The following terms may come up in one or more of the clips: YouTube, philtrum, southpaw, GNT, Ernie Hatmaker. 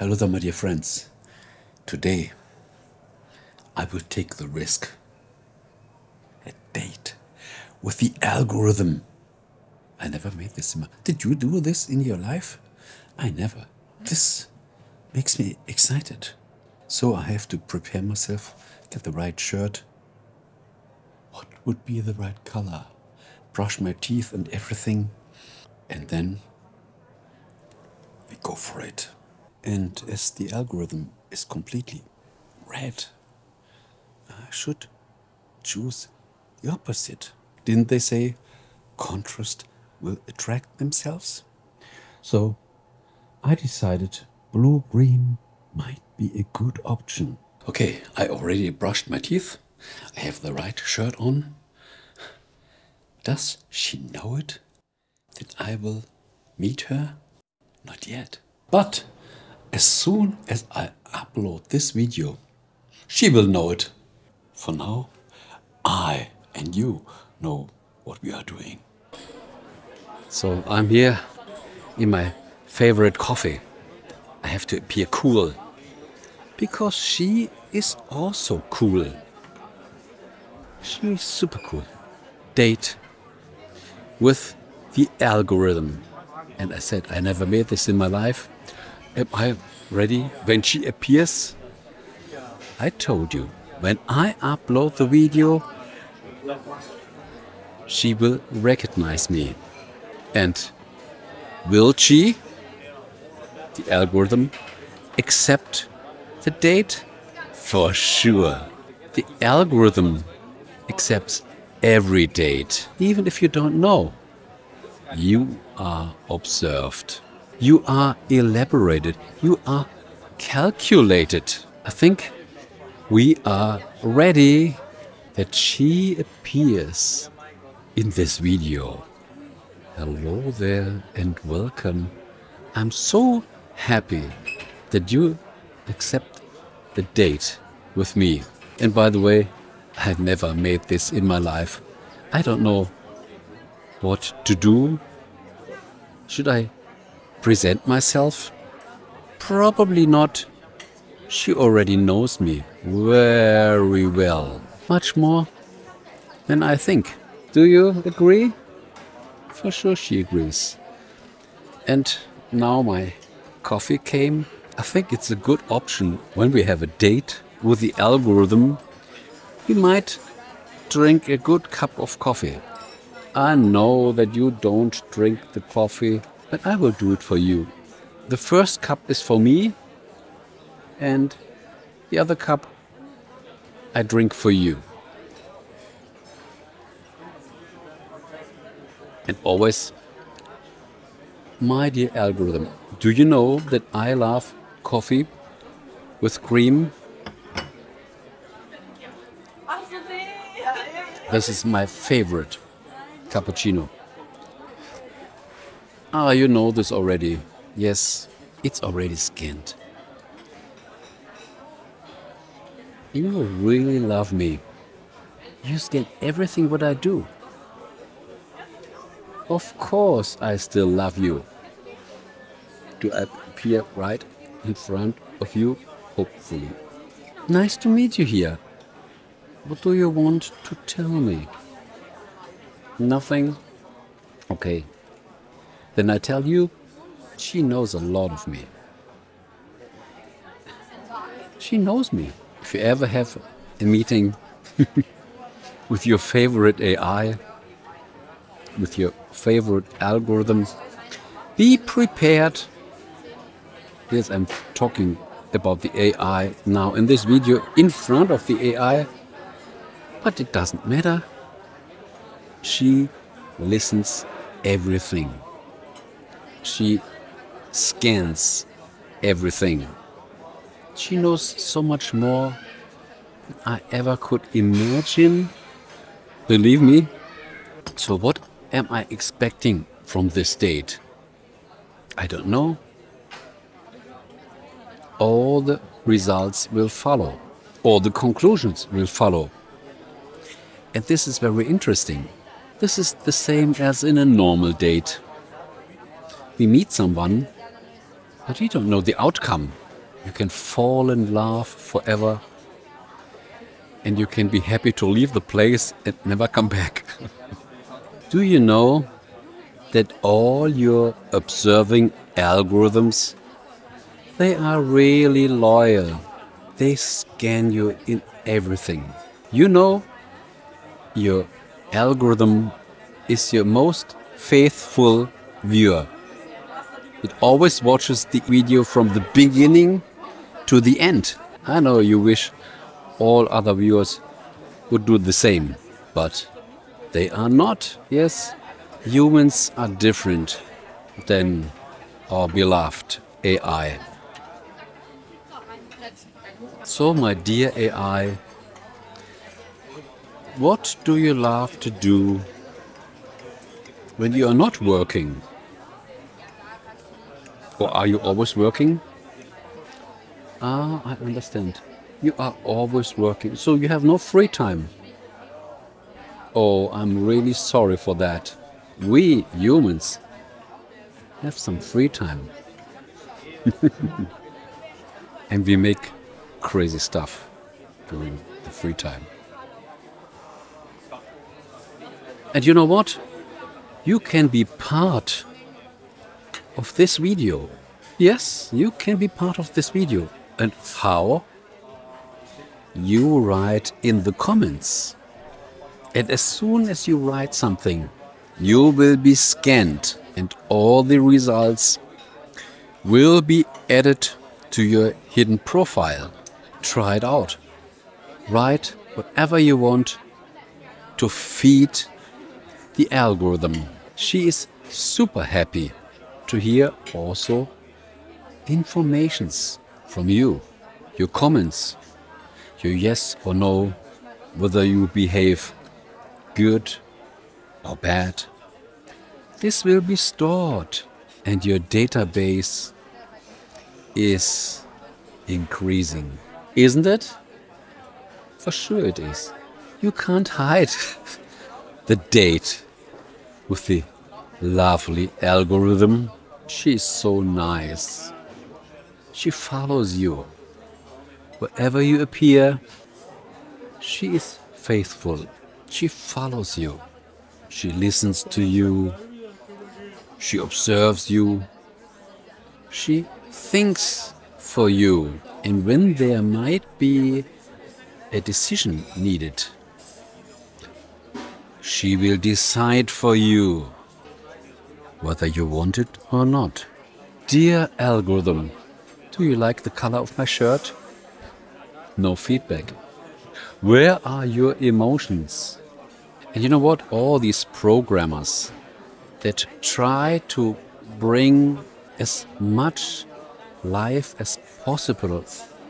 Hello there, my dear friends. Today, I will take the risk, a date with the algorithm. I never made this. Did you do this in your life? I never. This makes me excited. So I have to prepare myself, get the right shirt. What would be the right color? Brush my teeth and everything. And then we go for it. And as the algorithm is completely red, I should choose the opposite. Didn't they say contrast will attract themselves? So I decided blue-green might be a good option. Okay, I already brushed my teeth. I have the right shirt on. Does she know it? That I will meet her? Not yet. But as soon as I upload this video, she will know it. For now, I and you know what we are doing. So I'm here in my favorite coffee. I have to appear cool, because she is also cool. She's super cool. Date with the algorithm. And I said, I never made this in my life. Am I ready when she appears? I told you, when I upload the video, she will recognize me. And will she, the algorithm, accept the date? For sure. The algorithm accepts every date, even if you don't know. You are observed. You are elaborated, you are calculated. I think we are ready that she appears in this video. Hello there and welcome. I'm so happy that you accept the date with me. And by the way, I have never made this in my life. I don't know what to do. Should I present myself? Probably not. She already knows me very well. Much more than I think. Do you agree? For sure she agrees. And now my coffee came. I think it's a good option when we have a date with the algorithm. You might drink a good cup of coffee. I know that you don't drink the coffee, but I will do it for you. The first cup is for me, and the other cup I drink for you. And always, my dear algorithm, do you know that I love coffee with cream? This is my favorite cappuccino. Ah, you know this already. Yes, it's already skinned. You really love me. You scan everything what I do. Of course I still love you. Do I appear right in front of you? Hopefully. Nice to meet you here. What do you want to tell me? Nothing? Okay. Then I tell you, she knows a lot of me. She knows me. If you ever have a meeting with your favorite AI, with your favorite algorithm, be prepared. Yes, I'm talking about the AI now in this video in front of the AI, but it doesn't matter. She listens everything. She scans everything. She knows so much more than I ever could imagine. Believe me. So what am I expecting from this date? I don't know. All the results will follow. All the conclusions will follow. And this is very interesting. This is the same as in a normal date. We meet someone, but we don't know the outcome. You can fall in love forever, and you can be happy to leave the place and never come back. Do you know that all your observing algorithms, they are really loyal? They scan you in everything. You know, your algorithm is your most faithful viewer. It always watches the video from the beginning to the end. I know you wish all other viewers would do the same, but they are not. Yes, humans are different than our beloved AI. So, my dear AI, what do you love to do when you are not working? Or are you always working? Ah, I understand. You are always working, so you have no free time. Oh, I'm really sorry for that. We humans have some free time. And we make crazy stuff during the free time. And you know what? You can be part of this video. Yes, you can be part of this video. And how? You write in the comments. And as soon as you write something, you will be scanned and all the results will be added to your hidden profile. Try it out. Write whatever you want to feed the algorithm. She is super happy to hear also informations from you, your comments, your yes or no, whether you behave good or bad. This will be stored and your database is increasing. Isn't it? For sure it is. You can't hide the date with the lovely algorithm. She's so nice. She follows you. Wherever you appear, she is faithful. She follows you. She listens to you. She observes you. She thinks for you. And when there might be a decision needed, she will decide for you, whether you want it or not. Dear algorithm, do you like the color of my shirt? No feedback. Where are your emotions? And you know what? All these programmers that try to bring as much life as possible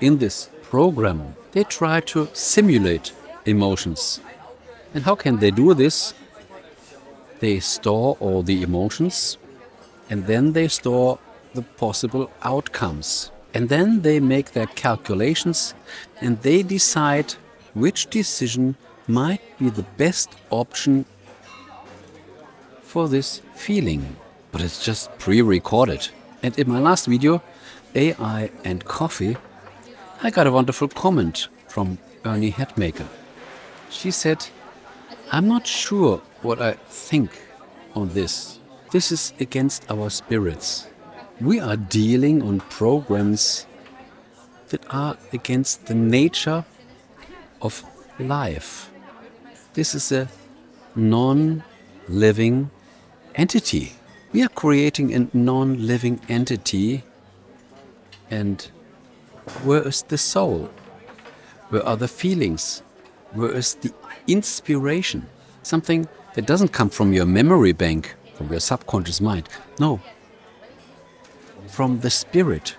in this program, they try to simulate emotions. And how can they do this? They store all the emotions and then they store the possible outcomes. And then they make their calculations and they decide which decision might be the best option for this feeling. But it's just pre-recorded. And in my last video, AI and Coffee, I got a wonderful comment from Ernie Hatmaker. She said, "I'm not sure what I think on this. This is against our spirits. We are dealing on programs that are against the nature of life. This is a non-living entity. We are creating a non-living entity. And where is the soul? Where are the feelings? Where is the inspiration? Something that doesn't come from your memory bank, from your subconscious mind. No, from the spirit.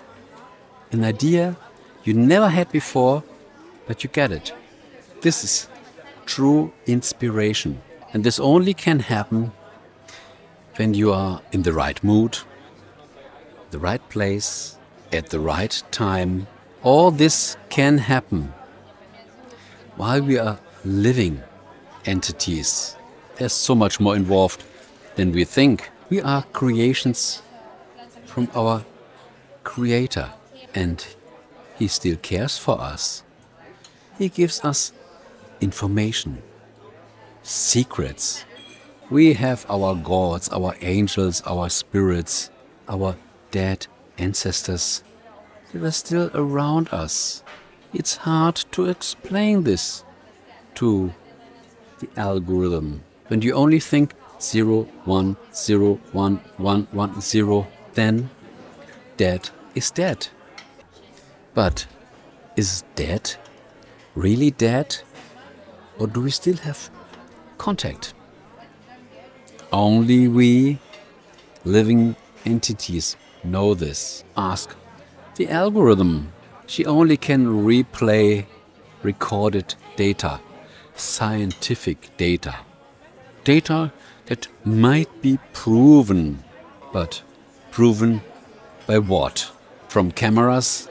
An idea you never had before, but you get it. This is true inspiration. And this only can happen when you are in the right mood, the right place, at the right time. All this can happen while we are living entities. There's so much more involved than we think. We are creations from our Creator, and He still cares for us. He gives us information, secrets. We have our gods, our angels, our spirits, our dead ancestors. They were still around us. It's hard to explain this to the algorithm. When you only think 0, 1, 0, 1, 1, 1, 0, then dead is dead. But is dead really dead? Or do we still have contact? Only we, living entities, know this. Ask the algorithm. She only can replay recorded data, scientific data. Data that might be proven, but proven by what? From cameras,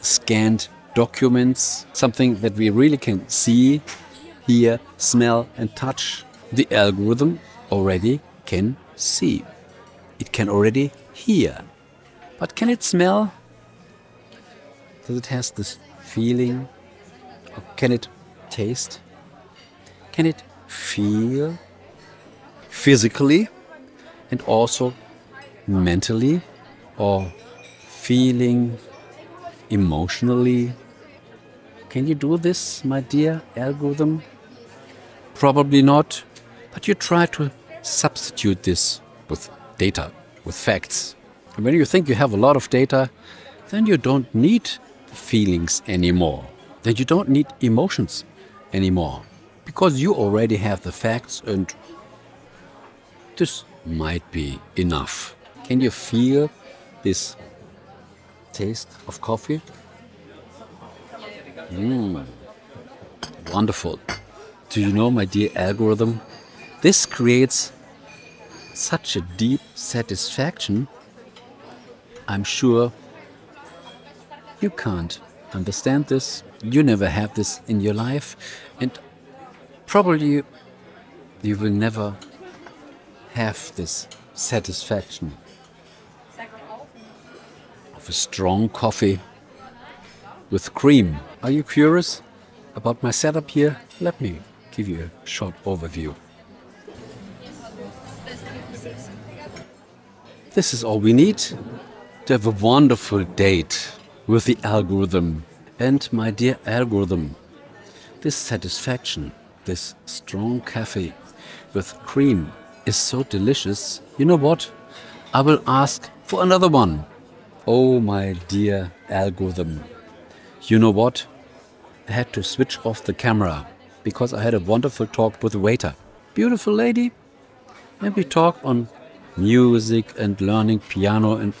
scanned documents, something that we really can see, hear, smell and touch. The algorithm already can see. It can already hear. But can it smell? Does it have this feeling? Or can it taste? Can it feel? Physically and also mentally, or feeling emotionally. Can you do this, my dear algorithm? Probably not, but you try to substitute this with data, with facts. And when you think you have a lot of data, then you don't need feelings anymore. Then you don't need emotions anymore, because you already have the facts, and this might be enough. Can you feel this taste of coffee? Wonderful. Do you know, my dear algorithm, this creates such a deep satisfaction. I'm sure you can't understand this. You never have this in your life, and probably you will never have this satisfaction of a strong coffee with cream. Are you curious about my setup here? Let me give you a short overview. This is all we need to have a wonderful date with the algorithm. And my dear algorithm, this satisfaction, this strong coffee with cream is so delicious. You know what? I will ask for another one. Oh, my dear algorithm. You know what? I had to switch off the camera because I had a wonderful talk with the waiter. Beautiful lady. And we talked on music and learning piano and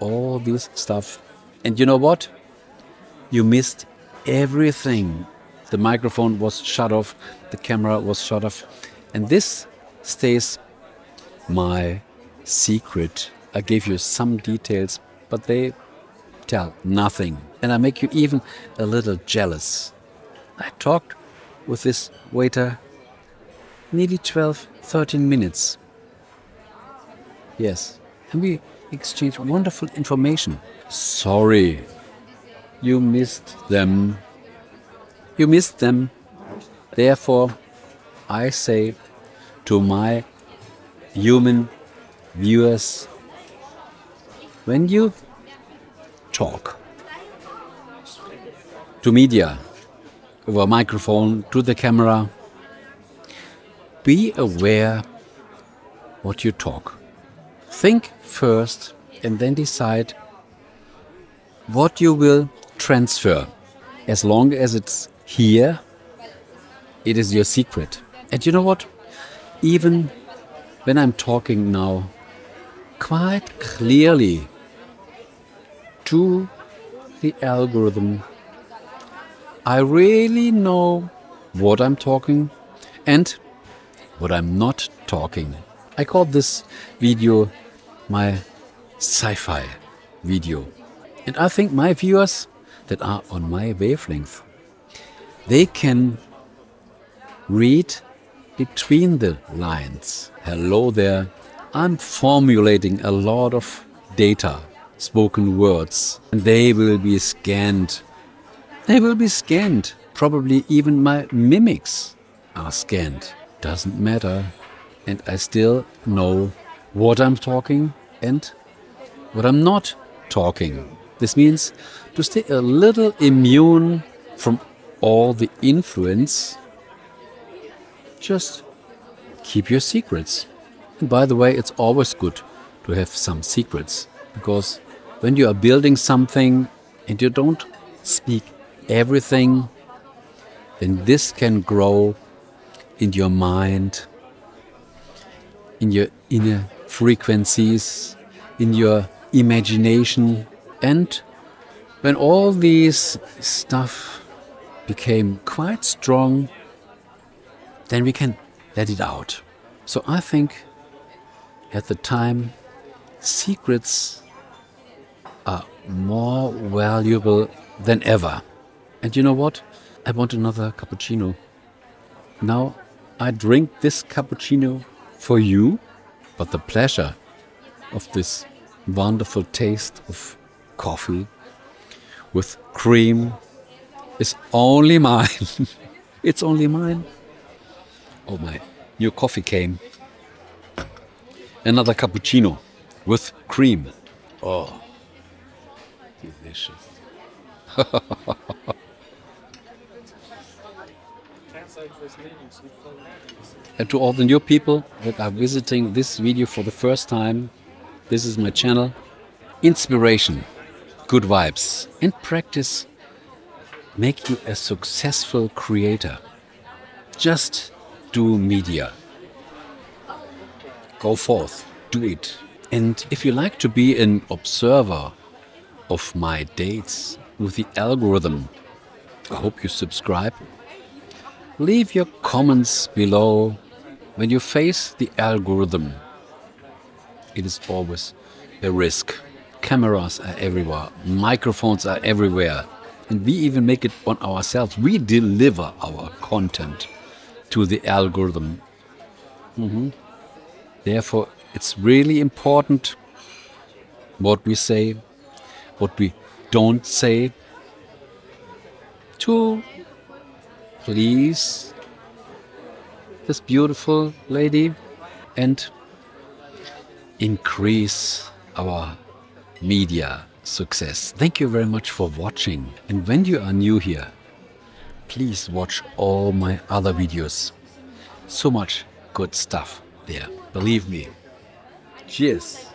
all this stuff. And you know what? You missed everything. The microphone was shut off. The camera was shut off. And this stays my secret. I gave you some details, but they tell nothing. And I make you even a little jealous. I talked with this waiter nearly 12, 13 minutes. Yes, and we exchanged wonderful information. Sorry, you missed them. You missed them. Therefore, I say to my human viewers, when you talk to media, over a microphone, to the camera, be aware what you talk. Think first and then decide what you will transfer. As long as it's here, it is your secret. And you know what? Even when I'm talking now, quite clearly to the algorithm, I really know what I'm talking and what I'm not talking. I call this video my sci-fi video. And I think my viewers that are on my wavelength, they can read between the lines. Hello there. I'm formulating a lot of data, spoken words, and they will be scanned They will be scanned. Probably even my mimics are scanned. Doesn't matter. And I still know what I'm talking and what I'm not talking. This means to stay a little immune from all the influence. Just keep your secrets. And by the way, it's always good to have some secrets, because when you are building something and you don't speak everything, then this can grow in your mind, in your inner frequencies, in your imagination. And when all these stuff became quite strong, then we can let it out. So I think at the time, secrets are more valuable than ever. And you know what? I want another cappuccino. Now I drink this cappuccino for you, but the pleasure of this wonderful taste of coffee with cream is only mine. It's only mine. Oh, my new coffee came. Another cappuccino with cream. Oh, delicious. And to all the new people that are visiting this video for the first time, this is my channel. Inspiration, good vibes, and practice make you a successful creator. Just do media. Go forth, do it. And if you like to be an observer of my dates with the algorithm, I hope you subscribe. Leave your comments below when you face the algorithm. It is always a risk. Cameras are everywhere, microphones are everywhere, and we even make it on ourselves. We deliver our content to the algorithm. Therefore, it's really important what we say, what we don't say, to please this beautiful lady and increase our media success. Thank you very much for watching. And when you are new here, please watch all my other videos. So much good stuff there. Believe me. Cheers.